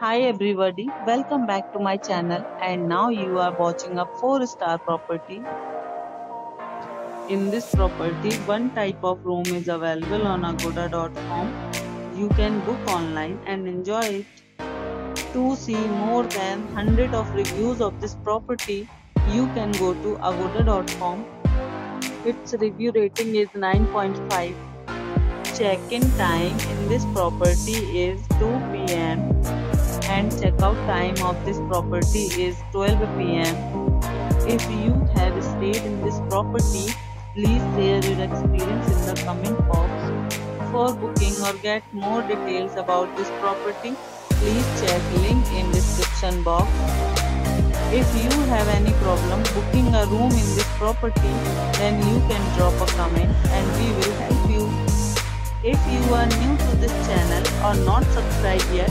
Hi everybody, welcome back to my channel, and now you are watching a 4-star property. In this property, one type of room is available on agoda.com. You can book online and enjoy it. To see more than 100 of reviews of this property, you can go to agoda.com. Its review rating is 9.5. Check-in time in this property is 2 PM and check-out time of this property is 12 PM. If you have stayed in this property, please share your experience in the comment box. For booking or get more details about this property, please check link in description box. If you have any problem booking a room in this property, then you can drop a comment and we will help you. If you are new to this channel or not subscribed yet,